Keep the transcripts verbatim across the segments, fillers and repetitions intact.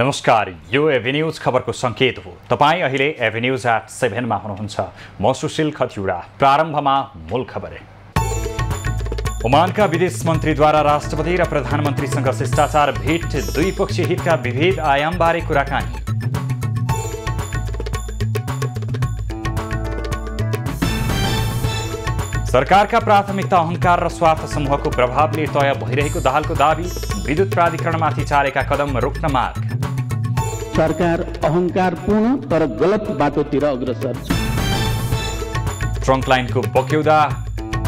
नमस्कार, यो एभेन्यूज खबर को संकेत हो। तपाई अहिले एभेन्यूज एट सेभेन मा हुनुहुन्छ। म सुशील खतिवडा। प्रारम्भमा मूल खबरै। ओमानका विदेश मन्त्रीद्वारा राष्ट्रपति र प्रधानमन्त्रीसँग शिष्टाचार भेट, द्विपक्षीय हितका विविध आयामबारे कुराकानी। सरकारका प्राथमिकता अहंकार र स्वार्थ समूहको प्रभावले तय भइरहेको दाहालको दाबी, विद्युत प्राधिकरणमाथि चालेका कदम रोक्न माग। सरकार अहंकारपूर्ण तर गलत बाटोतिर अग्रसर। ट्रंक लाइनको बक्यौदा,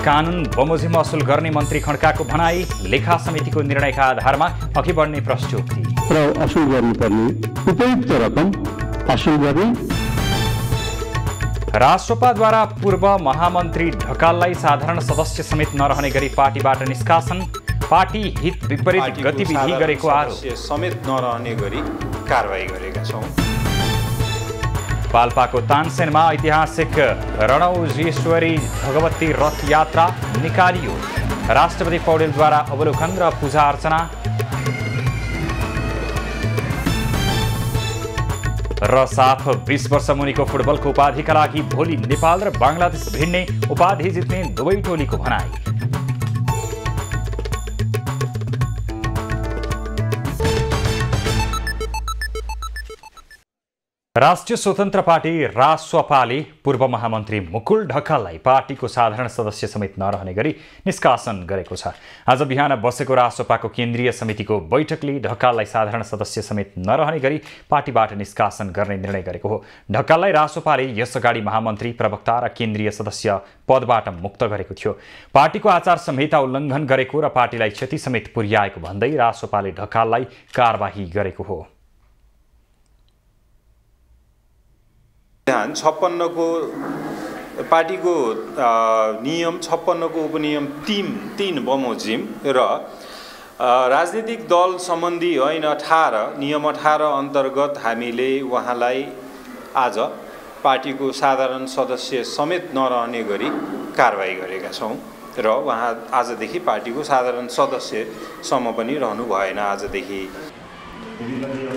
कानून बमोजिम असुल गर्ने मन्त्री खड्काको भनाई, लेखा समितिको निर्णयका आधारमा अघि बढ्ने प्रश्नोक्ति। र असुल गर्नुपर्ने उपयुक्त रकम असुल गरे। राष्ट्रपाद्वारा पूर्व महामन्त्री ढकाललाई साधारण सदस्य समेत नरहने गरी पार्टीबाट निष्कासन, पार्टी हित विपरीत गतिविधि गरेको आरोप समेत नरहने गरी कारबाही गरेका छौं। पाल्पाको तानसेनमा ऐतिहासिक रणौजेश्वरी भगवती रथ यात्रा निकालियो। राष्ट्रपति पौडेलद्वारा अवलोकन र पूजा अर्चना। र साफ बीस वर्ष मुनिको फुटबलको उपाधिका लागि भोलि नेपाल र बङ्गलादेश भिड्ने, उपाधि जित्ने दुवै टोलीको भनाई। राष्ट्रिय स्वतन्त्र पार्टी रासपाले पूर्व महामन्त्री मुकुल ढकाललाई पार्टीको साधारण सदस्य समेत नरहने गरी निष्कासन गरेको छ। आज बिहान बसेको रासपाको केन्द्रीय समितिको बैठकले ढकाललाई साधारण सदस्य समेत नरहने गरी पार्टीबाट निष्कासन गर्ने निर्णय गरेको हो। ढकाललाई रासपाले यसअगाडि महामन्त्री, प्रवक्ता र केन्द्रीय सदस्य पदबाट मुक्त गरेको थियो। पार्टीको आचार संहिता उल्लङ्घन गरेको र पार्टीलाई क्षति समेत पुर्याएको भन्दै रासपाले ढकाललाई कारबाही गरेको हो। छप्पन्न को पार्टी को नियम छप्पन्न को उपनियम तीन तीन बमोजिम र राजनीतिक दल संबंधी होइन अठारह नियम अठारह अंतर्गत हामीले वहाँलाई आज पार्टी को साधारण सदस्य समेत नरहने गरी कारबाही गरेका छौं र वहाँ आजदेखि पार्टी को साधारण सदस्य सम्म पनि रहनु भएन। आजदेखि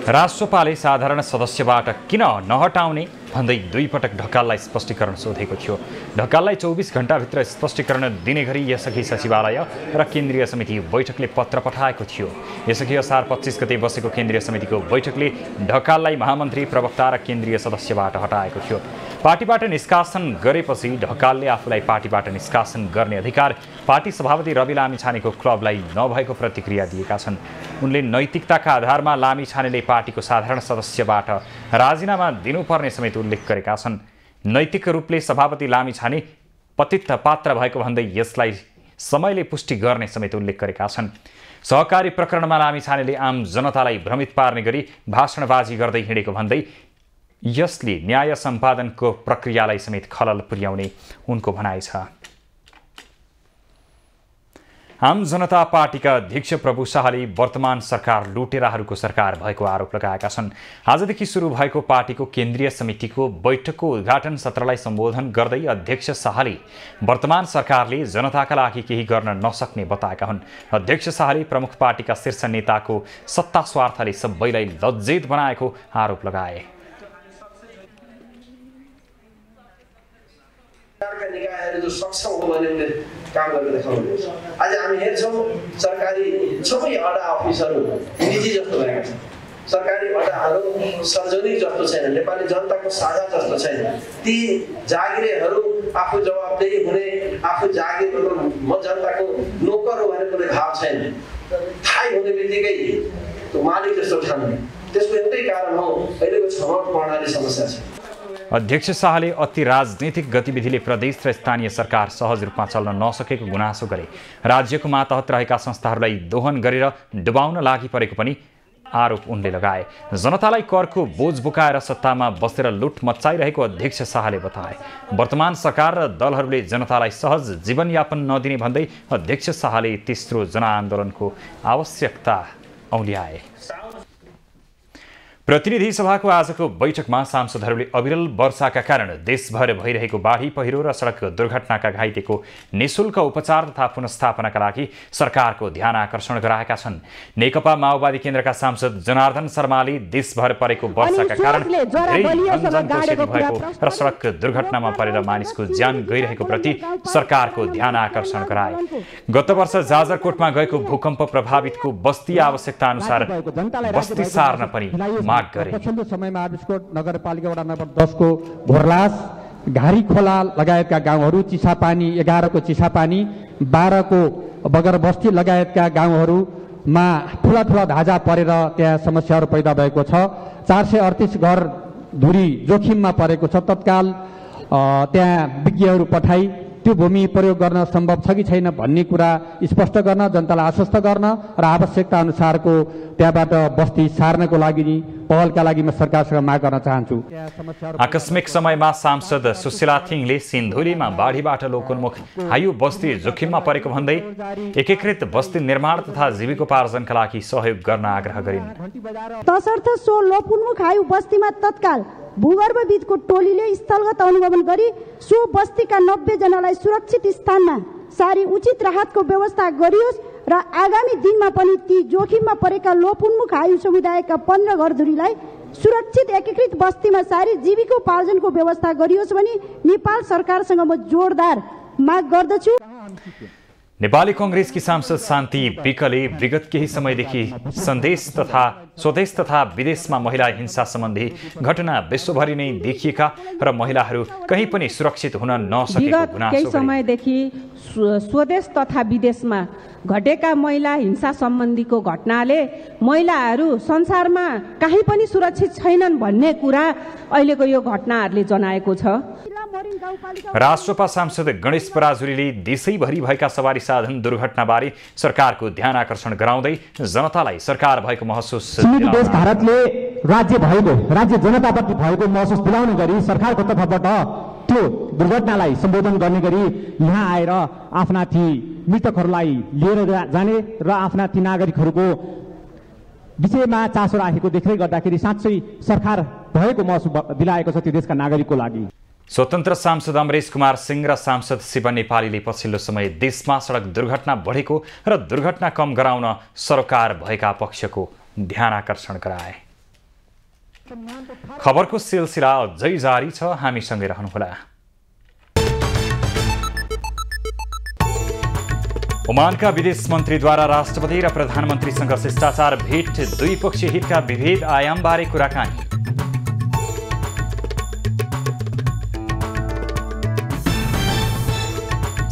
रासपाले साधारण सदस्यबाट किन नहटाउने भन्दै दुईपटक ढकाललाई स्पष्टीकरण सोधेको थियो। ढकाललाई चौबीस घण्टाभित्र स्पष्टीकरण दिने गरी यसअघि सचिवालय र केन्द्रीय समिति बैठकले पत्र पठाएको थियो। यसअघि असार पच्चीस गते बसेको केन्द्रीय समितिको बैठकले ढकाललाई महामन्त्री, प्रवक्ता र केन्द्रीय सदस्यबाट हटाएको थियो। पार्टीबाट निष्कासन गरेपछि ढकालले आफूलाई पार्टीबाट निष्कासन गर्ने अधिकार पार्टी सभापति रवि लामिछानेको क्लबलाई नभएको प्रतिक्रिया दिएका छन्। उनले नैतिकताका आधारमा लामिछानेले पार्टीको साधारण सदस्यबाट राजीनामा दिनुपर्ने समेत उल्लेख गरेका छन्। नैतिक रूपले सभापति लामिछाने पतित पात्र भएको भन्दै यसलाई समयले पुष्टि गर्ने समेत उल्लेख गरेका छन्। सहकारी प्रकरणमा लामिछानेले आम जनतालाई भ्रमित पार्ने गरी भाषणबाजी गर्दै हिँडेको भन्दै यसले न्याय सम्पादनको प्रक्रियालाई समेत खलल पुर्याउने उनको भनाइ छ। आम जनता पार्टीका अध्यक्ष प्रभु शाहले वर्तमान सरकार लुटेराहरूको सरकार भएको आरोप लगाएका छन्। आजदेखि सुरु भएको पार्टीको केन्द्रीय समितिको बैठकको उद्घाटन सत्रलाई सम्बोधन गर्दै अध्यक्ष शाहले वर्तमान सरकारले जनताका लागि केही गर्न नसक्ने बताएका हुन्। अध्यक्ष शाहले प्रमुख पार्टीका शीर्ष नेताको सत्ता स्वार्थले सबैलाई लज्जित बनाएको आरोप लगाए। काम गर्न देखाउनुहुन्छ। आज हामी हेर्छौं सरकारी सबै अड्डा अफिसहरू निजी जस्तो भएका छन्। सरकारी अड्डाहरू सार्वजनिक जस्तो छैन, नेपाली जनताको साझा जस्तो छैन। ती जागिरेहरू आफू जवाबदेही हुने, आफू जागिर म जनताको नोकर हो भन्ने कुनै भाव छैन। थाहै हुने बित्तिकै मालिक जस्तो ठान्ने, त्यसको एउटै कारण हो अहिलेको छनौट प्रणाली समस्या छ। अध्यक्ष शाहले अति राजनीतिक गतिविधिले प्रदेश र स्थानीय सरकार सहज रूपमा चल्न नसकेको गुनासो गरे। राज्यको मातहत रहेका संस्थाहरूलाई दोहन गरेर डुबाउन लागि परेको पनि आरोप उनले लगाए। जनतालाई करको बोझ बोकाएर सत्तामा बसेर लुट मच्चाइरहेको अध्यक्ष शाहले बताए। वर्तमान सरकार र दलहरूले जनतालाई सहज जीवनयापन नदिने भन्दै अध्यक्ष शाहले तेस्रो जनआन्दोलनको आवश्यकता औल्याए। प्रतिनिधि सभाको आजको बैठकमा सांसदहरूले अविरल वर्षाका कारण देशभर भइरहेको बाढी पहिरो र सडक दुर्घटनाका घाइतेको निशुल्क उपचार तथा पुनर्स्थापनाका लागि सरकारको ध्यान आकर्षण गराएका छन्। नेकपा माओवादी केन्द्रका सांसद जनार्दन शर्माले देशभर परेको वर्षाका कारण र सडक दुर्घटनामा परेर मानिसको ज्यान गइरहेको प्रति सरकारको ध्यान आकर्षण गराए। गत वर्ष जाजरकोटमा गएको भूकम्प प्रभावितको बस्ती आवश्यकता अनुसार बस्ती सार्न पनि पछिल्लो समयमा आविष्कोट नगरपालिका वडा नम्बर दस को भोरलास घारी खोला लगायतका गाउँहरू चिसापानी एघार को चिसापानी बाह्र को बगर बस्ती लगायतका गाउँहरूमा ठूला ठूला धाजा परेर त्यहाँ समस्याहरू पैदा भएको छ। चार सय अडतीस घर धुरी जोखिममा परेको छ। तत्काल त्यहाँ विज्ञहरू पठाई त्यो भूमि प्रयोग गर्न सम्भव छ कि छैन भन्ने कुरा स्पष्ट गर्न, जनतालाई आश्वस्त गर्न र आवश्यकता अनुसारको त्यहाँबाट बस्ती सार्नको लागि पहलका लागि म सरकारसँग माग गर्न चाहन्छु। आकस्मिक समयमा सांसद सुशीला थिङले सिन्धुलीमा बाढीबाट लोकोन्मुख हायु बस्ती जोखिममा परेको भन्दै एकीकृत बस्ती निर्माण तथा जीविकोपार्जनका लागि सहयोग गर्न आग्रह गरिन्। तसर्थ सो लोकोन्मुख हायु बस्तीमा तत्काल भूगर्भ विद्युतको टोलीले स्थलगत अनुगमन गरी सो बस्तीका नब्बे जनालाई सुरक्षित स्थानमा सारी उचित राहतको व्यवस्था गरियोस् र आगामी दिनमा पनि ती जोखिममा परेका लोपोन्मुख आयु समुदायका पन्ध्र घरधुरीलाई सुरक्षित एकीकृत बस्तीमा सारी जीविकोपार्जनको व्यवस्था गरियोस् भनी नेपाल सरकारसँग म जोरदार माग गर्दछु। नेपाली कांग्रेसकी सांसद शान्ति विकले विगत केही समयदेखि सन्देश तथा स्वदेश तथा विदेशमा महिला हिंसा सम्बन्धी घटना विश्वभरि नै देखिएका र महिलाहरू कहीँ पनि सुरक्षित हुन नसकेको गुनासो केही समयदेखि स्वदेश तथा विदेशमा घटेका महिला हिंसा सम्बन्धीको घटनाले महिलाहरू संसारमा कहीँ पनि सुरक्षित छैनन् भन्ने कुरा अहिलेको यो घटनाहरूले जनाएको छ। राष्ट्रपा सांसद गणेश पराजुलीले देशैभरि भएका सवारी साधन दुर्घटनाबारे सरकारको ध्यान आकर्षण गराउँदै जनतालाई सरकार भएको महसुस देश भारतले राज्य भएको राज्य जनताप्रति भएको महसुस दिलाउने गरी सरकारको तर्फबाट त्यो दुर्घटनालाई सम्बोधन गर्ने गरी यहाँ आएर आफ्ना ती मृतकहरूलाई लिएर जाने र आफ्ना ती नागरिकहरूको विषयमा चासो राखेको देख्दै गर्दाखेरि साँच्चै सरकार भएको महसुस दिलाएको छ त्यो देशका नागरिकको लागि। स्वतन्त्र सांसद अमरेश कुमार सिंह र सांसद शिव नेपालीले पछिल्लो समय देशमा सडक दुर्घटना बढेको र दुर्घटना कम गराउन सरकार भएका पक्षको ध्यान आकर्षण गराए। खबरको सिलसिला अझै जारी छ, हामीसँगै रहनुहोला। ओमानका विदेश मन्त्रीद्वारा राष्ट्रपति र प्रधानमन्त्रीसँग शिष्टाचार भेट, दुईपक्षीय हितका विभेद आयामबारे कुराकानी।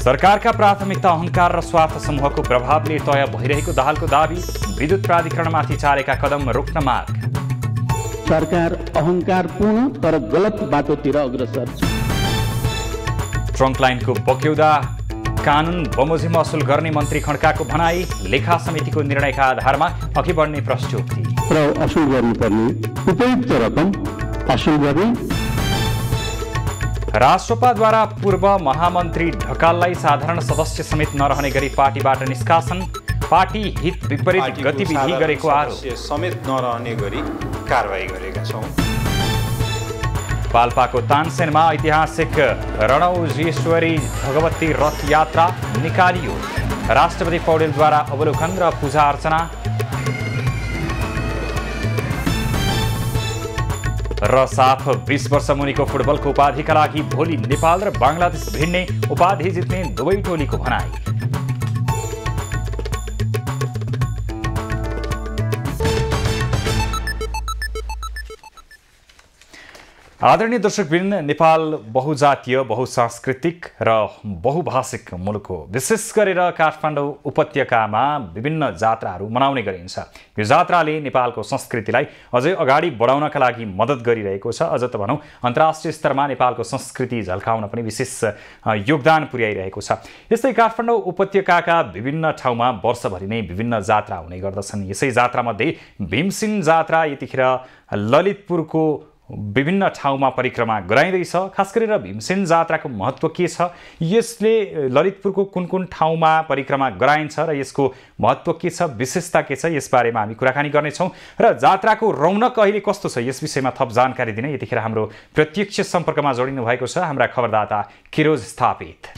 सरकारका प्राथमिकता अहंकार र स्वार्थ समूहको प्रभावले तय भइरहेको दाहालको दाबी, विद्युत प्राधिकरणमाथि चालेका कदम रोक्न माग। सरकार अहंकारपूर्ण तर गलत बाटोतिर अग्रसर। ट्रङ्क लाइनको बक्यौदा कानुन बमोजिम असुल गर्ने मन्त्री खड्काको भनाई, लेखा समितिको निर्णयका आधारमा अघि बढ्ने प्रश्नोक्ति र असुल गर्नुपर्ने उपयुक्त रकम असुल गर्ने। राष्ट्रपाद्वारा पूर्व महामन्त्री ढकाललाई साधारण सदस्य समेत नरहने गरी पार्टीबाट निष्कासन, पार्टी हित विपरीत गतिविधि गरेको आरोप समेत नरहने गरी कारबाही गरेका छौं। पाल्पाको तानसेनमा ऐतिहासिक रणौजेश्वरी भगवती रथ यात्रा निकालियो, राष्ट्रपति पौडेलद्वारा अवलोकन र पूजा अर्चना। र साफ बीस वर्ष मुनिको फुटबलको उपाधिका लागि भोलि नेपाल र बङ्गलादेश भिड्ने, उपाधि जित्ने दुवै टोलीको भनाई। आदरणीय दर्शकवृन्द, नेपाल बहुजातीय बहुसांस्कृतिक र बहुभाषिक मुलुक हो। विशेष गरेर काठमाडौँ उपत्यकामा विभिन्न जात्राहरू मनाउने गरिन्छ। यो जात्राले नेपालको संस्कृतिलाई अझै अगाडि बढाउनका लागि मद्दत गरिरहेको छ। अझ त भनौँ अन्तर्राष्ट्रिय स्तरमा नेपालको संस्कृति झल्काउन पनि विशेष योगदान पुर्याइरहेको छ। यस्तै काठमाडौँ उपत्यकाका विभिन्न ठाउँमा वर्षभरि नै विभिन्न जात्रा हुने गर्दछन्। यसै जात्रामध्ये भीमसेन जात्रा यतिखेर ललितपुरको विभिन्न ठाउँमा परिक्रमा गराइँदैछ। खास गरेर भीमसेन जात्राको महत्त्व के छ, यसले ललितपुरको कुन कुन ठाउँमा परिक्रमा गराइन्छ र यसको महत्त्व के छ, विशेषता के छ, यस बारेमा हामी कुराकानी गर्ने छौं र जात्राको रौनक अहिले कस्तो छ यस विषयमा थप जानकारी दिन यतिखेर हाम्रो प्रत्यक्ष सम्पर्कमा जोडिनु भएको छ हाम्रा खबरदाता किरोज स्थापित।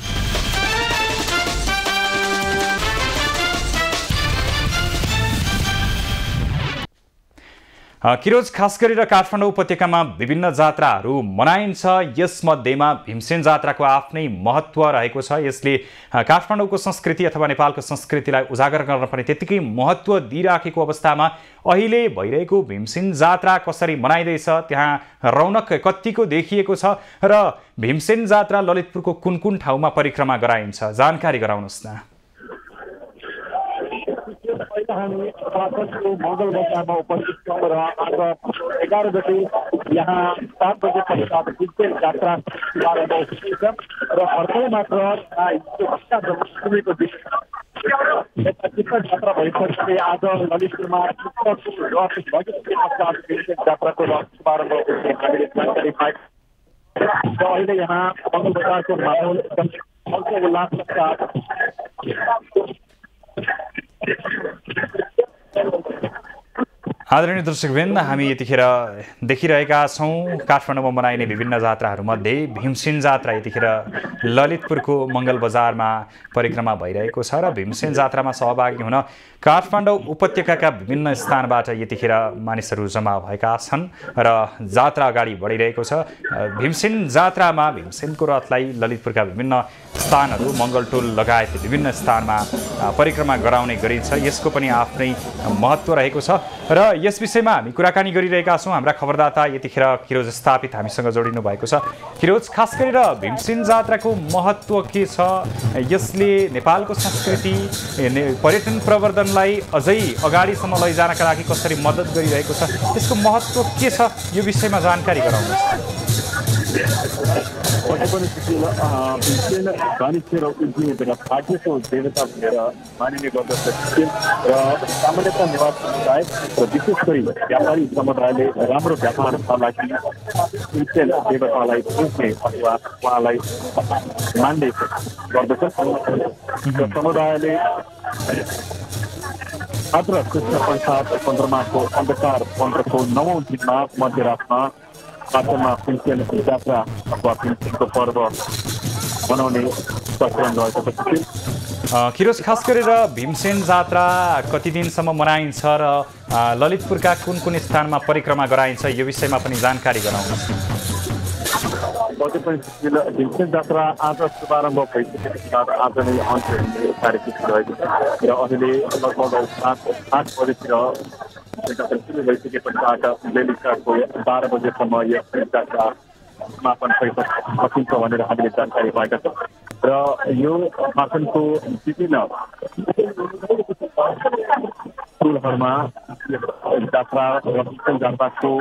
किरोज, खास गरेर काठमाडौँ उपत्यकामा विभिन्न जात्राहरू मनाइन्छ, यसमध्येमा भीमसेन जात्राको आफ्नै महत्त्व रहेको छ। यसले काठमाडौँको संस्कृति अथवा नेपालको संस्कृतिलाई उजागर गर्न पनि त्यतिकै महत्त्व दिइराखेको अवस्थामा अहिले भइरहेको भीमसेन जात्रा कसरी मनाइदैछ, त्यहाँ रौनक कतिको देखिएको छ र भीमसेन जात्रा ललितपुरको कुन कुन ठाउँमा परिक्रमा गराइन्छ, जानकारी गराउनुस् न। हामी को भोगल बजारमा उपस्थित छौँ र आज एघार बजे यहाँ सात बजे पश्चात भीमसेन जात्रा बारेमा भनिन्छ र अर्को मात्र जन्माष्टमीको दिन भीमसेन जात्रा भएपछि आज ललितपुरमा भीमसेन जात्राको शुभारम्भ हुने जानकारी पाएको छ। अहिले यहाँ भोगल बजारको माहौल एकदम हल्का उल्लासका साथ। आदरणीय दर्शकवृन्द, हामी यतिखेर देखिरहेका छौं काठमाडौँमा मनाइने विभिन्न जात्राहरूमध्ये भीमसेन जात्रा यतिखेर ललितपुरको मङ्गल बजारमा परिक्रमा भइरहेको छ र भीमसेन जात्रामा सहभागी हुन काठमाडौँ उपत्यकाका विभिन्न स्थानबाट यतिखेर मानिसहरू जम्मा भएका छन् र जात्रा अगाडि बढिरहेको छ। भीमसेन जात्रामा भीमसेनको रथलाई ललितपुरका विभिन्न स्थानहरू मङ्गलटोल लगायत विभिन्न स्थानमा परिक्रमा गराउने गरिन्छ, यसको पनि आफ्नै महत्त्व रहेको छ र यस विषयमा हामी कुराकानी गरिरहेका छौं। हाम्रा खबरदाता यतिखेर किरोज स्थापित हामीसँग जोडिनु भएको छ। किरोज, खास गरेर भीमसेन जात्राको महत्त्व के छ, यसले नेपालको संस्कृति पर्यटन प्रवर्धनलाई अझै अगाडिसम्म लैजानका लागि कसरी मद्दत गरिरहेको छ, यसको महत्त्व के छ, यो विषयमा जानकारी गराउनुहोस्। विशेष गरी व्यापारी समुदायले राम्रो व्यापारका लागि भीमसेन देवतालाई पुज्ने अथवा उहाँलाई मान्ने गर्दछन् र समुदायले मात्र कृष्ण पञ्चायत पन्ध्रमाको अन्धकार पन्ध्रको नवौँ दिनमा मध्यरातमा आत्मा भीमसेन जात्रा अथवा भीमसेनको पर्व मनाउने प्रचलन रहेको छ। किरोज, खास गरेर भीमसेन जात्रा कति दिनसम्म मनाइन्छ र ललितपुरका कुन कुन स्थानमा परिक्रमा गराइन्छ, यो विषयमा पनि जानकारी गराउनुहोस्। भीमसेन जात्रा आज शुभारम्भ भइसकेपछि आज नै अन्त्य कार्यक्रम रहेको छ र अहिले लगभग सात आठ बजेतिर भइसके पश्चात बेलुकाको बाह्र बजेसम्म यस जात्रा मापन सकिन्छ भनेर हामीले जानकारी पाएका छौँ र यो मापनको विभिन्न स्कुलहरूमा जात्रा भीमसेन जात्राको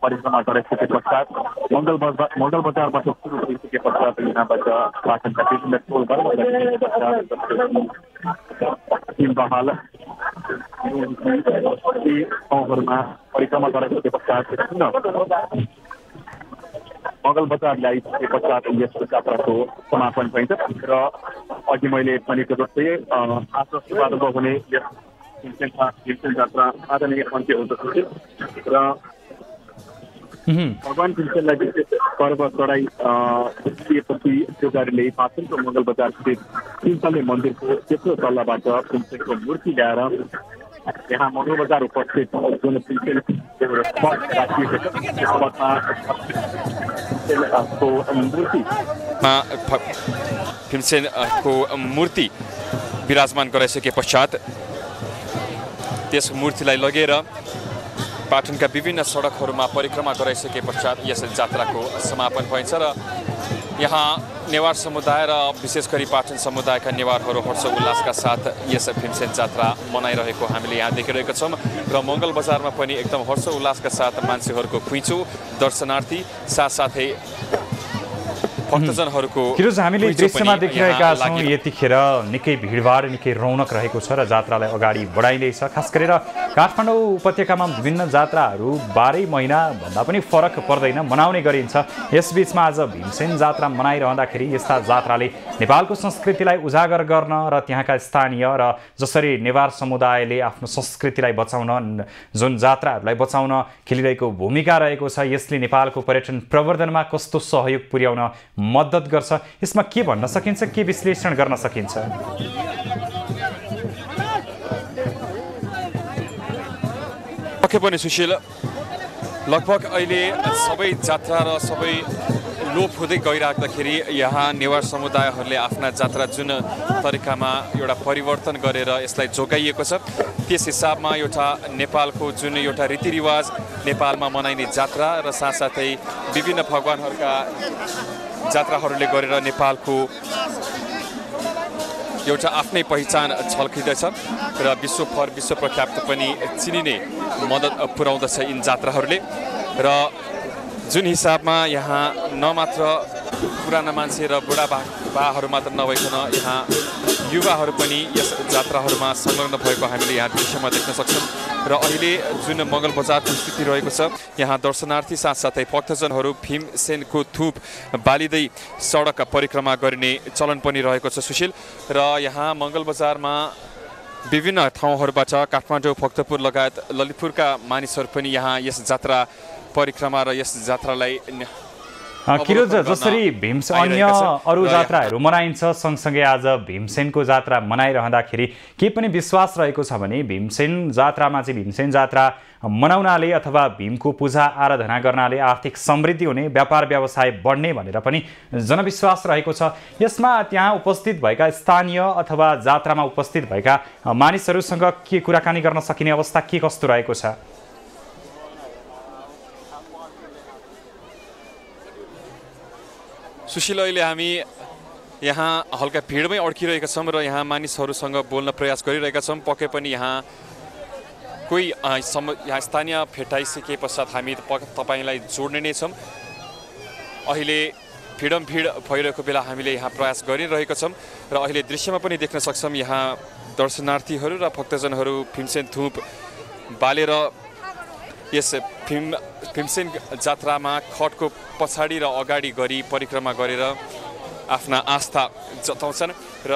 परिक्रमा गरिसके पश्चात मङ्गल बजार मङ्गल बजारबाट सुरु भइसके पश्चात यहाँबाट पाटनका विभिन्न स्कुलहरूमा परिक्रमा गरिसके पश्चात मङ्गल बजार ल्याइसके पश्चात यस जात्राको समापन भइन्छ र अघि मैले भनेको जस्तै आज शुभारम्भ हुने यस भीमसेन जात्रा आज नै अन्त्य हुँदछ र भगवान् भीमसेनलाई विशेष पर्व चढाइ दिएपछि पुजारीले पाटनको मङ्गल बजार स्थित तीन तल्ले मन्दिरको तेस्रो तल्लाबाट भीमसेनको मूर्ति ल्याएर यहाँ मङ्गल बजार उपस्थित जुन भीमसेन राखिएको छ त्यसमा भीमसेन को मूर्ति विराजमान गराइसके पश्चात त्यस मूर्तिलाई लगेर पाटनका विभिन्न सडकहरूमा परिक्रमा गराइसके पश्चात यस जात्राको समापन भइन्छ र यहाँ नेवार समुदाय र विशेष गरी पाटन समुदायका नेवारहरू हर्ष उल्लासका साथ यस भीमसेन जात्रा मनाइरहेको हामीले यहाँ देखिरहेका छौँ र मङ्गल बजारमा पनि एकदम हर्ष उल्लासका साथ मान्छेहरूको खुइँचो, दर्शनार्थी साथसाथै भक्तजनहरूको। किरोज, हामीले दृश्यमा देखिरहेका छौँ यतिखेर निकै भिडभाड, निकै रौनक रहेको छ र जात्रालाई अगाडि बढाइँदैछ। खास गरेर काठमाडौँ उपत्यकामा विभिन्न जात्राहरू बाह्र महिना भन्दा पनि फरक पर्दैन मनाउने गरिन्छ। यसबीचमा आज भीमसेन जात्रा मनाइरहँदाखेरि यस्ता जात्राले नेपालको संस्कृतिलाई उजागर गर्न र त्यहाँका स्थानीय र जसरी नेवार समुदायले आफ्नो संस्कृतिलाई बचाउन जुन जात्राहरूलाई बचाउन खेलिरहेको भूमिका रहेको छ यसले नेपालको पर्यटन प्रवर्धनमा कस्तो सहयोग पुर्याउन मद्दत गर्छ यसमा के भन्न सकिन्छ के विश्लेषण गर्न सकिन्छ। पक्कै सुशील लगभग अहिले सबै जात्रा र सबै लोप हुँदै गइराख्दाखेरि यहाँ नेवार समुदायहरूले आफ्ना जात्रा जुन तरिकामा एउटा परिवर्तन गरेर यसलाई जोगाइएको छ त्यस हिसाबमा एउटा नेपालको जुन एउटा रीतिरिवाज नेपालमा मनाइने जात्रा र साथसाथै विभिन्न भगवानहरूका जात्राहरूले गरेर नेपालको एउटा आफ्नै पहिचान झल्किँदैछ र विश्वभर विश्व प्रख्याप्त पनि चिनिने मद्दत पुर्याउँदछ यिन जात्राहरूले र जुन हिसाबमा यहाँ नमात्र पुराना मान्छे र बुढाबाहरू मात्र नभइकन यहाँ युवाहरू पनि यस जात्राहरूमा संलग्न भएको हामीले यहाँ दृश्यमा देख्न सक्छौँ र अहिले जुन मंगल बजारको स्थिति रहेको छ यहाँ दर्शनार्थी साथसाथै भक्तजनहरू भीमसेनको थुप बालिदै सडक परिक्रमा गर्ने चलन पनि रहेको छ सुशील र यहाँ मंगल बजारमा विभिन्न ठाउँहरूबाट काठमाडौँ भक्तपुर लगायत ललितपुरका मानिसहरू पनि यहाँ यस जात्रा परिक्रमा र यस जात्रालाई किरोज जसरी भीमसेन अन्य अरु जात्राहरू मनाइन्छ सँगसँगै आज भीमसेनको जात्रा मनाइरहँदाखेरि के पनि विश्वास रहेको छ भने भीमसेन जात्रामा चाहिँ भीमसेन जात्रा मनाउनाले अथवा भीमको पूजा आराधना गर्नाले आर्थिक समृद्धि हुने व्यापार व्यवसाय बढ्ने भनेर पनि जनविश्वास रहेको छ। यसमा त्यहाँ उपस्थित भएका स्थानीय अथवा जात्रामा उपस्थित भएका मानिसहरूसँग के कुराकानी गर्न सकिने अवस्था के कस्तो रहेको छ। सुशील अहिले हामी यहाँ हल्का भीडमै अड्किरहेका छौं र यहाँ मानिसहरूसँग बोल्न प्रयास गरिरहेका छौं। पक्कै पनि यहाँ कोही यहाँ स्थानीय भेटाइसके पश्चात हामी तपाईलाई जोड्ने नै छौं। अहिले भीडम भीड भइरहेको बेला हामीले यहाँ प्रयास गरिरहेका छौं र अहिले दृश्यमा पनि देख्न सक्छौं यहाँ दर्शनार्थीहरू र भक्तजनहरू भीमसेन धूप बालेर यस फिम भीमसेन जात्रामा खटको पछाडि र अगाडि गरी परिक्रमा गरेर आफ्ना आस्था जताउँछन् र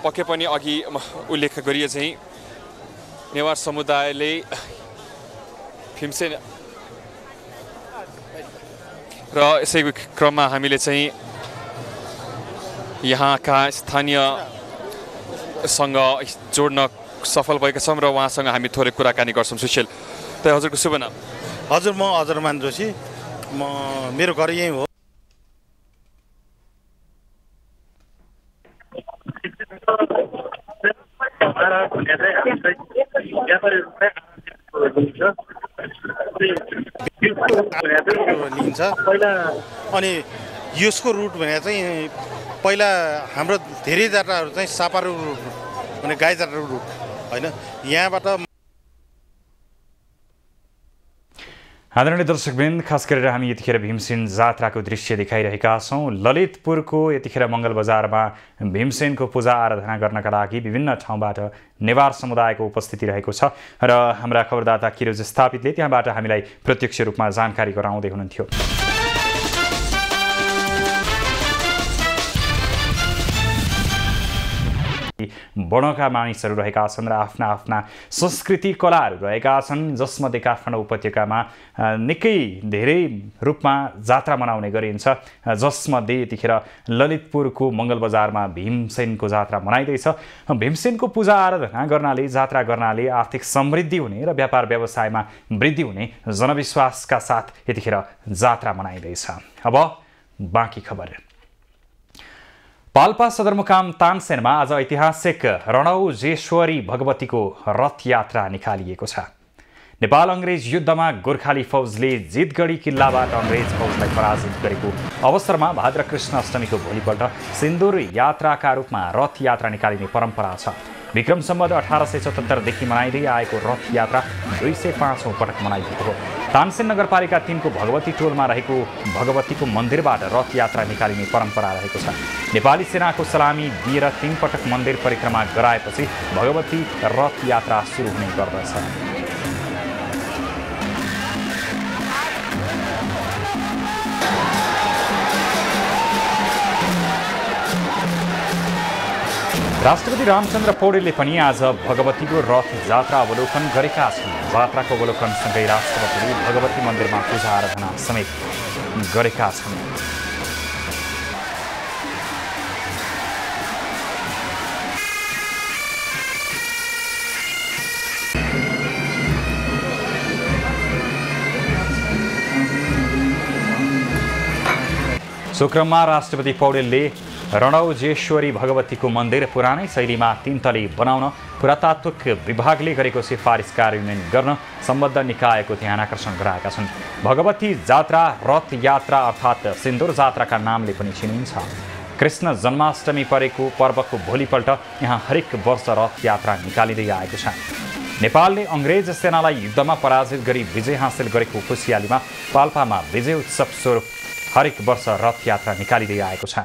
पक्कै पनि अघि उल्लेख गरिए चाहिँ नेवार समुदायले भीमसेन र यसै क्रममा हामीले चाहिँ यहाँका स्थानीयसँग जोड्न सफल भएका छौँ र उहाँसँग हामी थोरै कुराकानी गर्छौँ। सुशील तै हजुरको शुभ नाम? हजुर म अजरमान जोशी, म मेरो घर यही हो। लिन्छ पहिला अनि यसको रुट भने चाहिँ पहिला हाम्रो धेरै जात्राहरू चाहिँ सापारु भने गाई जात्राको रुट हैन यहाँबाट आदरणीय दर्शकवृन्द खास गरेर हामी यतिखेर भीमसेन जात्राको दृश्य देखाइरहेका छौं। ललितपुरको यतिखेर मंगल बजारमा भीमसेनको पूजा आराधना गर्नका लागि विभिन्न ठाउँबाट नेवार समुदायको उपस्थिति रहेको छ र हाम्रा खबरदाता किरोज स्थापितले त्यहाँबाट हामीलाई प्रत्यक्ष रूपमा जानकारी गराउँदै हुनुहुन्थ्यो। बडका मानिसहरू रहेका छन् र आफ्ना आफ्ना संस्कृति कलाहरू रहेका छन् जसमध्ये काठमाडौँ उपत्यकामा निकै धेरै रूपमा जात्रा मनाउने गरिन्छ जसमध्ये यतिखेर ललितपुरको मंगल बजारमा भीमसेनको जात्रा मनाइदैछ। भीमसेनको पूजा आराधना गर्नाले जात्रा गर्नाले आर्थिक समृद्धि हुने र व्यापार व्यवसायमा वृद्धि हुने जनविश्वासका साथ यतिखेर जात्रा मनाइदैछ। अब बाँकी खबर। पाल्पा सदरमुकाम तानसेनमा आज ऐतिहासिक रणौजेश्वरी भगवतीको रथ यात्रा निकालिएको छ। नेपाल अंग्रेज युद्धमा गोर्खाली फौजले जितगढी किल्लाबाट अंग्रेज फौजलाई पराजित गरेको अवसरमा भाद्र कृष्ण अष्टमीको भोलिपल्ट सिन्दूर यात्राका रूपमा रथ यात्रा निकालिने परम्परा छ। विक्रम सम्वत अठार सय सतहत्तर देखि मनाइँदै आएको रथ यात्रा दुई सय पाँचौं पटक मनाइएको हो। तानसेन नगरपालिका तीन को भगवती टोल में रहेको भगवती को मन्दिरबाट रथ यात्रा निकालिने परंपरा रहेको छ। नेपाली सेनाको सलामी दिएर तीन पटक मन्दिर परिक्रमा गराएपछि भगवती रथ यात्रा सुरु हुने गर्दछ। राष्ट्रपति रामचन्द्र पौडेलले पनि आज भगवतीको रथ यात्रा अवलोकन गरेका छन्। यात्राको अवलोकनसँगै राष्ट्रपतिले भगवती मन्दिरमा पूजा आराधना समेत गरेका छन्। शुक्रबार राष्ट्रपति पौडेलले रणौजेश्वरी भगवती को मंदिर पुरानै शैलीमा तीन तले बनाउन पुरातात्विक विभागले गरेको सिफारिस कार्यान्वयन गर्न सम्बद्ध निकायको ध्यान आकर्षण गराएका छन्। भगवती जात्रा रथ यात्रा अर्थात् सिन्दूर जात्राका नामले पनि चिनिन्छ। कृष्ण जन्माष्टमी परेको पर्वको भोलिपल्ट यहाँ हरेक वर्ष रथ यात्रा निकालिँदै आएको छ। नेपालले अंग्रेज सेनालाई युद्धमा पराजित गरी विजय हासिल गरेको खुसियालीमा पाल्पामा विजय उत्सव स्वरूप हरेक वर्ष रथ यात्रा निकालिँदै आएको छ।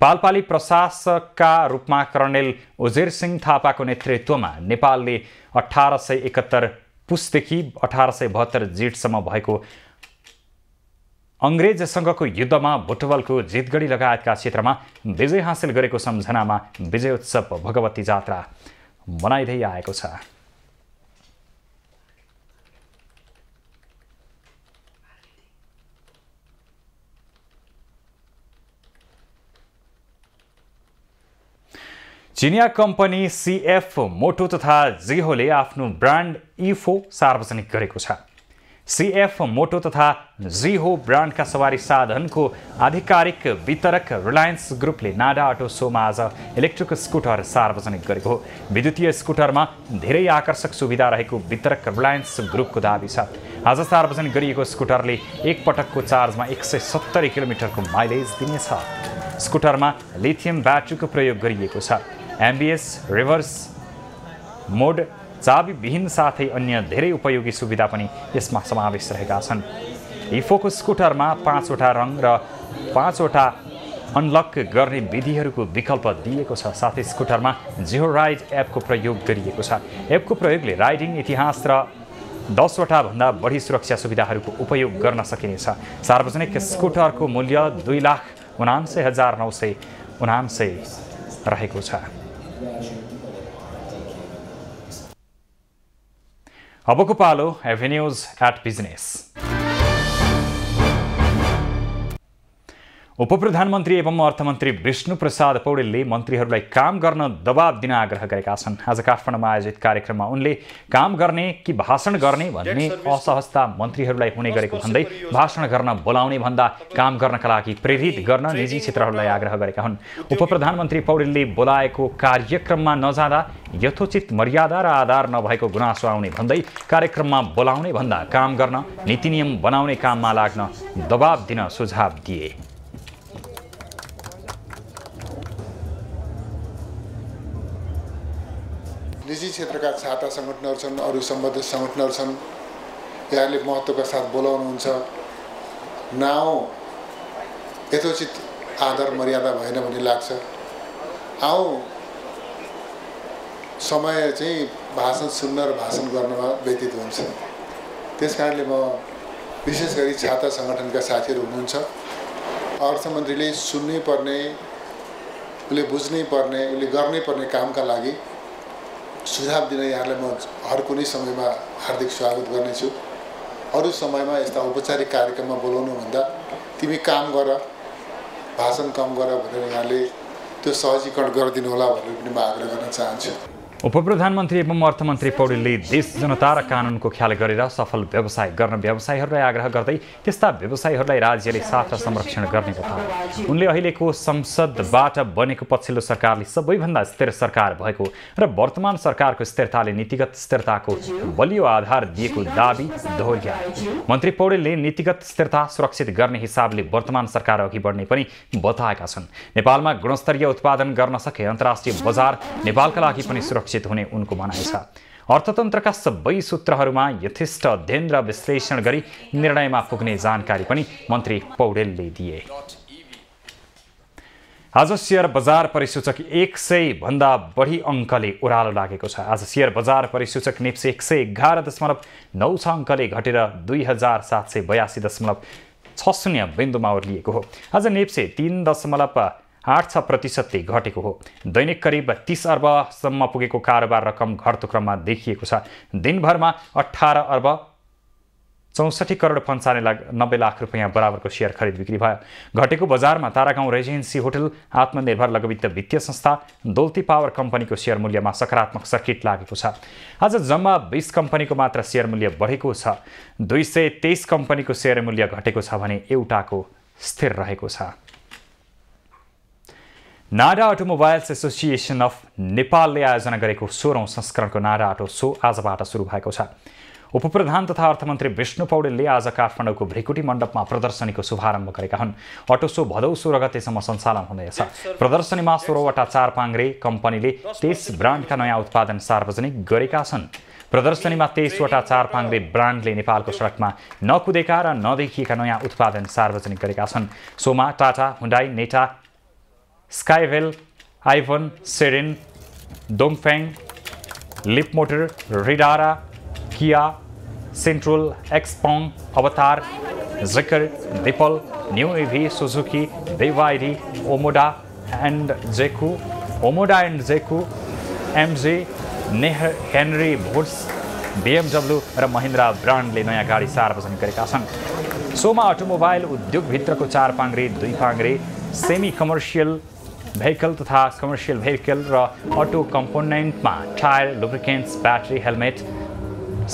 पाल्पाली प्रशासकका रूपमा कर्णेल उजेर सिंह थापाको नेतृत्वमा नेपालले अठारह सय एकहत्तर पुसदेखि अठारह सय बहत्तर जेठसम्म भएको अंग्रेजसँगको युद्धमा बुटवलको जितगढी लगायतका क्षेत्रमा विजय हासिल गरेको सम्झनामा विजय उत्सव भगवती जात्रा मनाइदै आएको छ। चीनिया कंपनी सीएफ मोटो तथा जिहोले आफ्नो ब्रांड इफो सार्वजनिक गरेको छ। सीएफ मोटो तथा जिहो ब्रांड का सवारी साधन को आधिकारिक वितरक रिलायंस ग्रुपले नाडा अटो शो में आज इलेक्ट्रिक स्कूटर सार्वजनिक गरेको हो। विद्युतीय स्कूटर में धेरै आकर्षक सुविधा रहेको वितरक रिलायंस ग्रुप को दाबी छ। आज सार्वजनिक गरिएको स्कूटरले एक पटक को चार्ज में एक सौ सत्तरी किलोमीटर को माइलेज दिनेछ। स्कूटर में लिथियम बैट्री को प्रयोग गरिएको छ। एमबीएस रिवर्स मोड चाबी विहीन साथै अन्य धेरै उपयोगी सुविधा पनि यसमा समावेश रहेका छन्। इफोको स्कूटरमा पाँचवटा रङ र पाँचवटा अनलक गर्ने विधिहरूको विकल्प दिएको छ। साथै स्कूटरमा जिहो राइड एपको प्रयोग गरिएको छ। एपको प्रयोगले राइडिङ इतिहास र दसवटा भन्दा बढी सुरक्षा सुविधाहरूको उपयोग गर्न सकिनेछ। सार्वजनिक स्कूटरको मूल्य दुई लाख उनान्सय हजार नौ सय उनान्सय रहेको छ। अबको पालो एभेन्यूज एट बिजनेस। उपप्रधानमन्त्री एवं अर्थमन्त्री विष्णुप्रसाद पौडेलले मन्त्रीहरूलाई काम गर्न दबाब दिन आग्रह गरेका छन्। आज काठमाडौँमा आयोजित कार्यक्रममा उनले काम गर्ने कि भाषण गर्ने भन्ने असहजता मन्त्रीहरूलाई हुने गरेको भन्दै भाषण गर्न बोलाउने भन्दा काम गर्नका लागि प्रेरित गर्न निजी क्षेत्रहरूलाई आग्रह गरेका हुन्। उपप्रधानमन्त्री पौडेलले बोलाएको कार्यक्रममा नजाँदा यथोचित मर्यादा र आधार नभएको गुनासो आउने भन्दै कार्यक्रममा बोलाउने भन्दा काम गर्न नीति नियम बनाउने काममा लाग्न दबाब दिन सुझाव दिए। निजी क्षेत्रका छाता संगठनहरु छन्, अरु सम्बद्ध संगठनहरु छन्, यहाँले महत्त्वका साथ बोलाउनुहुन्छ। नाउ यथोचित आधार मर्यादा भएन भन्ने लाग्छ। आउ समय चाहिँ भाषण सुन्न र भाषण गर्नमा व्यतीत हुन्छ। त्यसकारणले म विशेष गरी छाता संगठनका साथीहरु हुनुहुन्छ, अर्थमन्त्रीले सुन्नै पर्ने, उले बुझ्नै पर्ने, उले गर्नै पर्ने कामका लागि सुझाव दिन यहाँलाई म हर कुनै समयमा हार्दिक स्वागत गर्नेछु। अरू समयमा यस्ता औपचारिक कार्यक्रममा बोलाउनु भन्दा तिमी काम गर, भाषण कम गर भनेर यहाँले त्यो सहजीकरण गरिदिनु होला भनेर पनि म आग्रह गर्न चाहन्छु। उपप्रधानमन्त्री एवं अर्थमन्त्री पौडेलले देश जनता र कानुनको ख्याल गरेर सफल व्यवसाय गर्न व्यवसायीहरूलाई आग्रह गर्दै त्यस्ता व्यवसायीहरूलाई राज्यले साथ र संरक्षण गर्ने बताए। उनले अहिलेको संसदबाट बनेको पछिल्लो सरकारले सबैभन्दा स्थिर सरकार भएको र वर्तमान सरकारको स्थिरताले नीतिगत स्थिरताको बलियो आधार दिएको दाबी दोहोर्याए। मन्त्री पौडेलले नीतिगत स्थिरता सुरक्षित गर्ने हिसाबले वर्तमान सरकार अघि बढ्ने पनि बताएका छन्। नेपालमा गुणस्तरीय उत्पादन गर्न सके अन्तर्राष्ट्रिय बजार नेपालका लागि पनि सुरक्षित हुने उनको भनाइ छ। अर्थतन्त्रका सबै सूत्रहरूमा यथेष्ट अध्ययन र विश्लेषण गरी निर्णयमा पुग्ने जानकारी पनि मन्त्री पौडेलले दिए। आज शेयर बजार परिसूचक एक सय भन्दा बढी अंकले ओह्रालो लागेको छ। आज शेयर बजार परिसूचक निफ्टी एक सय एघार दशमलव नौ छ अंकले घटेर दुई हजार सात सय बयासी दशमलव छ शून्य बिंदुमा ओर्लिएको हो। आज निफ्टी तीन दशमलव आठ छ प्रतिशतले घटेको हो। दैनिक करीब तीस अर्बसम्म पुगेको कारोबार रकम घट्दो क्रममा देखिएको छ। दिनभरमा अठार अर्ब चौसठी करोड पन्चानब्बे लाख रुपैयाँ बराबरको शेयर खरिद बिक्री भयो। घटेको बजारमा तारागाउँ रेजिडेन्सी होटल, आत्मनिर्भर लघुवित्त वित्तीय संस्था, दोल्ती पावर कम्पनीको शेयर मूल्यमा सकारात्मक सर्किट लागेको छ। आज जम्मा बीस कम्पनीको मात्र शेयर मूल्य बढेको छ। दुई सय तेइस कम्पनीको शेयर मूल्य घटेको छ भने एउटाको स्थिर रहेको छ। नाडा अटोमोबाइल्स एसोसिएसन अफ नेपालले आयोजना गरेको सोह्रौं संस्करणको नाडा अटो सो आजबाट सुरु भएको छ। उपप्रधान तथा अर्थमन्त्री विष्णु पौडेलले आज काठमाडौँको भ्रिकुटी मण्डपमा प्रदर्शनीको शुभारम्भ गरेका हुन्। अटो सो भदौ सोह्र गतेसम्म सञ्चालन हुनेछ। प्रदर्शनीमा सोह्रवटा चार पाङ्ग्रे कम्पनीले तेइस ब्रान्डका नयाँ उत्पादन सार्वजनिक गरेका छन्। प्रदर्शनीमा तेइसवटा चार पाङ्ग्रे ब्रान्डले नेपालको सडकमा नकुदेका र नदेखिएका नयाँ उत्पादन सार्वजनिक गरेका छन्। सोमा टाटा, हुन्डाई, नेटा, स्काइवेल, आइभन, सेरेन, डोङफेङ, लिपमोटर, रिडारा, किया, सेंट्रल, एक्सपॉन, Avatr, Zeekr, Deepal, new EV, Suzuki, BYD, Omoda and Jaecoo, Omoda and Jaecoo, MG, नेह हेनरी बोट्स, बीएमडब्ल्यू र महिन्द्रा ब्रान्डले नयाँ गाडी सार्वजनिक गरेका छन्। सोमा अटोमोबाइल उद्योगभित्रको चार पाङ्ग्रे, दुई पाङ्ग्रे, सेमी कमर्सियल भेहिकल तथा कमर्सियल भेहिकल र अटो कम्पोनेन्टमा tyre, lubricants, battery, helmet,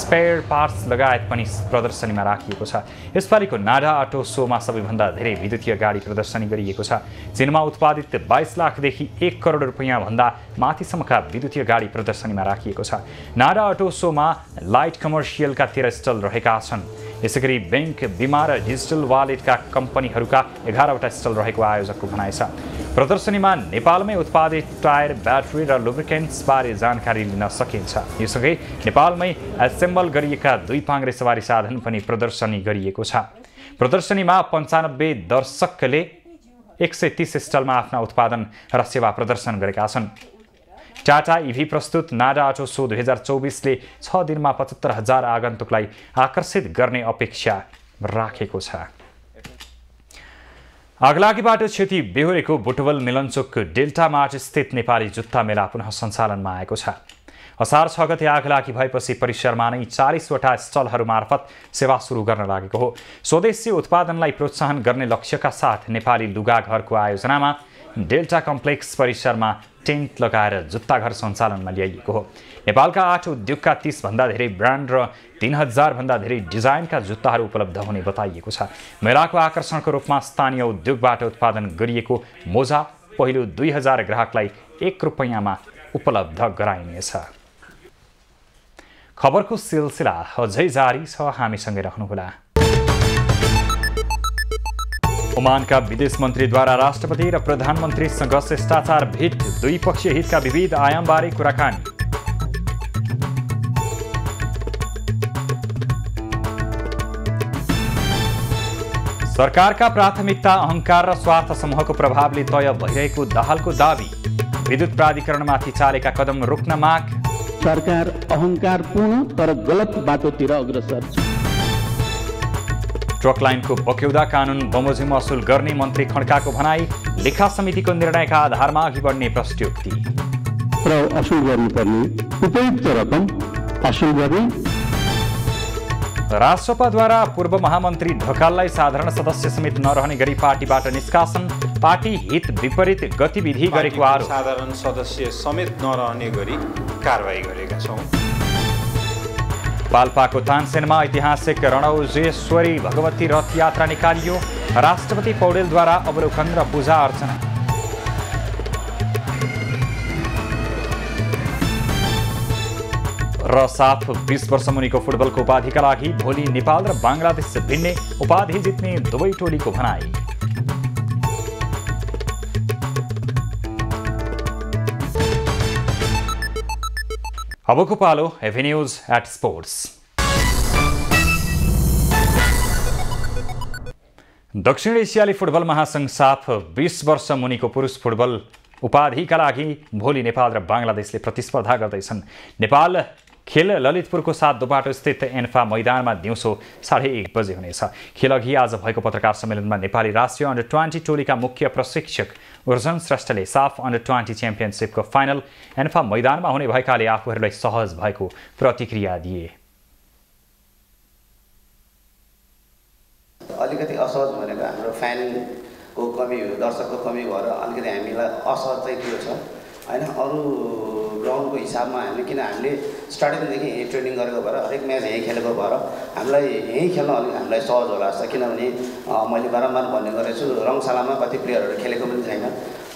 spare parts लगायत पनि प्रदर्शनीमा राखिएको छ। यसपालिको नाडा अटो सोमा सबैभन्दा धेरै विद्युतीय गाडी प्रदर्शनी गरिएको छ। चीनमा उत्पादित बाइस लाखदेखि एक करोड रुपैयाँ भन्दा माथिसम्मका विद्युतीय गाडी प्रदर्शनीमा राखिएको छ। नाडा अटो सोमा लाइट कमर्सियलका तेह्र स्टल रहेका छन्। यसैगरी बैंक, बीमा र डिजिटल वालेटका कम्पनीहरूका एघारवटा स्टल रहेको आयोजकको भनाइ छ। प्रदर्शनीमा नेपालमै उत्पादित टायर, ब्याट्री र लुब्रिकेन्ट्सबारे जानकारी लिन सकिन्छ। यससँगै नेपालमै एसेम्बल गरिएका दुई पाङ्ग्रे सवारी साधन पनि प्रदर्शनी गरिएको छ। प्रदर्शनीमा पन्चानब्बे दर्शकले एक सय तीस स्टलमा आफ्ना उत्पादन र सेवा प्रदर्शन गरेका छन्। टाटा इभी प्रस्तुत नाडा अटो सो दुई हजार चौबीसले छ दिनमा पचहत्तर हजार आगन्तुकलाई आकर्षित गर्ने अपेक्षा राखेको छ। आगलागीबाट क्षति बेहोरेको बुटवल मिलनचोक डेल्टामार्ट स्थित नेपाली जुत्ता मेला पुनः सञ्चालनमा आएको छ। असार छ गते आगलागी भएपछि परिसरमा नै चालिसवटा स्टलहरू मार्फत सेवा सुरु गर्न लागेको हो। स्वदेशी उत्पादनलाई प्रोत्साहन गर्ने लक्ष्यका साथ नेपाली लुगा घरको आयोजनामा डेल्टा कम्प्लेक्स परिसरमा टेन्ट लगाएर जुत्ता घर सञ्चालनमा ल्याइएको हो। नेपालका आठ उद्योगका तीस भन्दा धेरै ब्रान्ड र तीन हजार भन्दा धेरै डिजाइनका जुत्ताहरू उपलब्ध हुने बताइएको छ। मेलाको आकर्षणको रूपमा स्थानीय उद्योगबाट उत्पादन गरिएको मोजा पहिलो दुई हजार ग्राहकलाई एक रुपैयाँमा उपलब्ध गराइनेछ। खबरको सिलसिला अझै जारी छ, हामीसँगै रहनुहोला। ओमानका विदेश मन्त्रीद्वारा राष्ट्रपति र प्रधानमन्त्रीसँग शिष्टाचार भेट, द्विपक्षीय हितका विविध आयामबारे कुराकानी। सरकारका प्राथमिकता अहंकार र स्वार्थ समूहको प्रभावले तय भइरहेको दाहालको दाबी, विद्युत प्राधिकरणमाथि चालेका कदम रोक्न माग। सरकार अहंकारपूर्ण तर गलत बाटोतिर अग्रसर। ट्रक लाइनको बक्यौदा कानुन बमोजिम असुल गर्ने मन्त्री खड्काको भनाई, लेखा समितिको निर्णयका आधारमा अघि बढ्ने प्रश्नोक्ति। र असुल गर्नुपर्ने उपयुक्त रकम असुल गर्ने। राष्ट्रपतिद्वारा पूर्व महामन्त्री ढकाललाई साधारण सदस्य समेत नरहने गरी पार्टीबाट निष्कासन, पार्टी हित विपरीत गतिविधि गरेको आरोप। साधारण सदस्य समेत नरहने गरी कारबाही गरेका छौँ। पाल्पाको तानसेनमा ऐतिहासिक रणौजेश्वरी भगवती रथ यात्रा निकालियो, राष्ट्रपति पौडेलद्वारा अवलोकन र पूजा अर्चना। र साफ बीस वर्ष मुनिको फुटबलको उपाधिका लागि भोलि नेपाल र बङ्गलादेश भिड्ने, उपाधि जित्ने दुवै टोलीको भनाई। अबको पालो एवेन्यूज एट स्पोर्ट्स। दक्षिण एशियाली फुटबल महासंघ साफ बीस वर्ष मुनिको पुरुष फुटबल उपाधिका लागि भोलि नेपाल र बांग्लादेशले प्रतिस्पर्धा गर्दै छन्। नेपाल खेल ललितपुरको सातो बाटो स्थित एन्फा मैदानमा दिउँसो साढे एक बजे हुनेछ। खेल अघि आज भएको पत्रकार सम्मेलनमा नेपाली राष्ट्रिय अन्डर बीस टोलीका मुख्य प्रशिक्षक अर्जन श्रेष्ठले साफ अन्डर बीस च्याम्पियनशिपको फाइनल एन्फा मैदानमा हुने भएकाले आफूहरूलाई सहज भएको प्रतिक्रिया दिए। अलिकति असहज भनेको हाम्रो फ्यानको कमी हो, दर्शकको कमी भएर अलिकति हामीलाई असहज चाहिँ थियो छ हैन। अरु ग्राउन्डको हिसाबमा हामी किन हामीले स्टार्टिङदेखि यही ट्रेनिङ गरेको भएर हरेक म्याच यही खेलेको भएर हामीलाई यही खेल्न अलिक हामीलाई सहज होला जस्तो, किनभने मैले बारम्बार भन्ने गरेछु रङशालामा कति प्लेयरहरू खेलेको पनि छैन।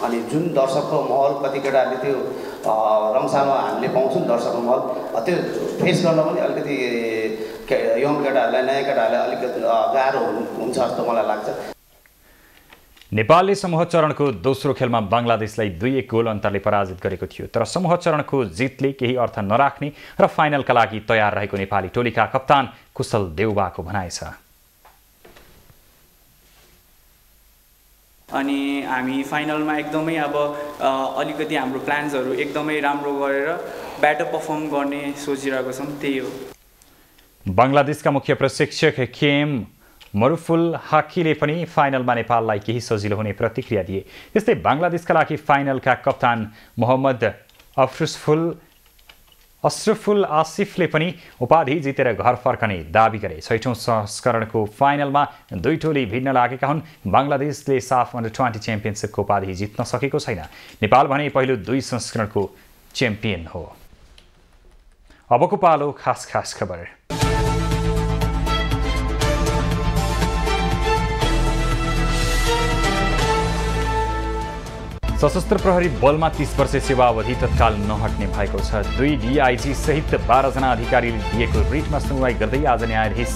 अनि जुन दर्शकको माहौल कति केटाहरूले त्यो रङशालामा हामीले पाउँछौँ दर्शकको माहौल, त्यो फेस गर्न पनि अलिकति यङ केटाहरूलाई नयाँ केटाहरूलाई अलिकति गाह्रो हुन्छ जस्तो मलाई लाग्छ। नेपालले समूह चरणको दोस्रो खेलमा बंगलादेशलाई दुई एक गोल अन्तरले पराजित गरेको थियो, तर समूह चरणको जितले केही अर्थ नराख्ने र फाइनलका लागि तयार रहेको नेपाली टोलीका कप्तान कुशल देउबाको भनाइ छ। अनि हामी फाइनलमा एकदमै अब अलिकति हाम्रो प्लान्सहरु एकदमै राम्रो गरेर बेटर परफर्म गर्ने सोचिरहेको छौं, त्यही हो। बंगलादेशका मुख्य प्रशिक्षक केएम मरुफुल हाकीले पनि फाइनलमा नेपाललाई केही सजिलो हुने प्रतिक्रिया दिए। त्यस्तै बांग्लादेशका लागि फाइनलका कप्तान मोहम्मद अफरुसफुल अश्रफुल आसिफले पनि उपाधि जितेर घर फर्कने दाबी गरे। छैठौं संस्करणको फाइनलमा दुई टोली भिड्न लागेका हुन्। बांग्लादेशले साफ अन्डर बीस च्याम्पियनशिपको उपाधि जित्न सकेको छैन। नेपाल भने पहिलो दुई संस्करणको च्याम्पियन हो। अबको पालो खास खास खबर। सशस्त्र प्रहरी बलमा तीस वर्ष सेवावधि तत्काल नहट्ने भएको छ। दुई डीआईजी सहित बाह्र जना अधिकारीले दिएको रिटमा सुनवाई गर्दै आज न्यायाधीश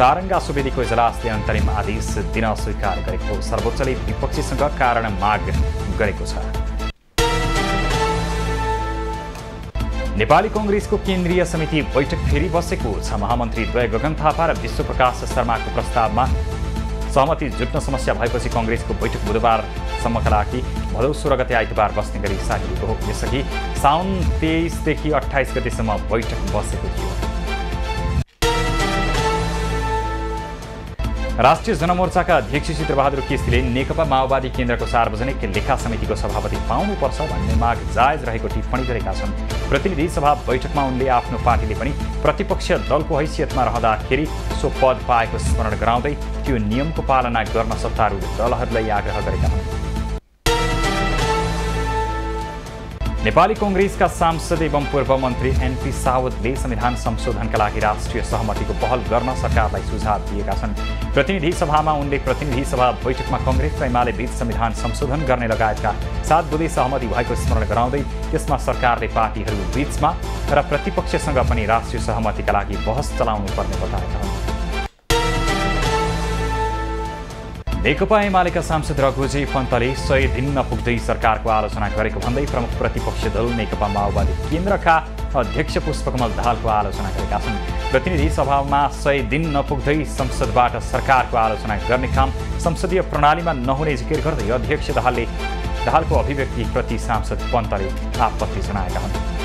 सारङ्गा सुवेदीको इजलासले अन्तरिम आदेश दिन स्वीकार गरेको हो। सर्वोच्चले विपक्षीसँग कारण माग गरेको छ। नेपाली कांग्रेसको केन्द्रीय समिति बैठक फेरि बसेको छ। महामन्त्री द्वय गगन थापा र विश्वप्रकाश शर्माको प्रस्तावमा सहमति जुट्न समस्या भएपछि कांग्रेसको बैठक बुधबारसम्मका लागि भदौ सोह्र गते आइतबार बस्ने गरी सारिएको हो। यसअघि साउन तेईस देखि अट्ठाइस गतेसम्म बैठक बसेको थियो। राष्ट्रिय जनमोर्चाका अध्यक्ष चित्रबहादुर केसीले नेकपा माओवादी केन्द्रको सार्वजनिक लेखा समितिको सभापति पाउनुपर्छ भन्ने माग जायज रहेको टिप्पणी गरेका छन्। प्रतिनिधि सभा बैठकमा उनले आफ्नो पार्टीले पनि प्रतिपक्ष दलको हैसियतमा रहँदाखेरि सो पद पाएको स्मरण गराउँदै त्यो नियमको पालना गर्न सत्तारूढ दलहरूलाई आग्रह गरेका हुन्। नेपाली कांग्रेसका सांसद एवं पूर्व मन्त्री एनपी सावतले संविधान संशोधनका लागि राष्ट्रिय सहमतिको पहल गर्न सरकारलाई सुझाव दिएका छन्। प्रतिनिधि सभामा उनले प्रतिनिधि सभा बैठकमा कांग्रेस र एमाले बीच संविधान संशोधन गर्ने लगायतका सात बुँदे सहमति भएको स्मरण गराउँदै त्यसमा सरकारले पार्टीहरू बीचमा र प्रतिपक्षसँग पनि राष्ट्रिय सहमतिका लागि बहस चलाउनु पर्ने बताएका हुन्। नेकपा एमालेका सांसद रघुजी पन्तले सय दिन नपुग्दै सरकारको आलोचना गरेको भन्दै प्रमुख प्रतिपक्ष दल नेकपा माओवादी केन्द्रका अध्यक्ष पुष्पकमल दाहालको आलोचना गरेका छन्। प्रतिनिधि सभामा सय दिन नपुग्दै संसदबाट सरकारको आलोचना गर्ने काम संसदीय प्रणालीमा नहुने जिकिर गर्दै अध्यक्ष दाहालले दाहालको अभिव्यक्तिप्रति सांसद पन्तले आपत्ति जनाएका हुन्।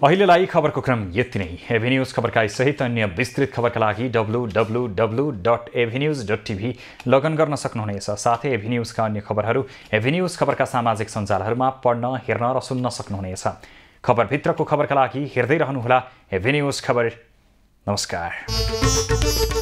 अहिलेलाई खबरको क्रम यति नै। एभेन्यूज खबरका सहित अन्य विस्तृत खबरका लागि W W W dot Avenues dot TV login गर्न सक्नुहुनेछ। साथै एभेन्यूजका अन्य खबरहरू एभेन्यूज खबरका सामाजिक सञ्जालहरूमा पढ्न, हेर्न र सुन्न सक्नुहुनेछ। खबरभित्रको खबरका लागि हेर्दै रहनुहोला एभेन्यूज खबर। नमस्कार।